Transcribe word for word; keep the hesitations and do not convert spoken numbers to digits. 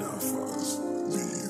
Not for us, me.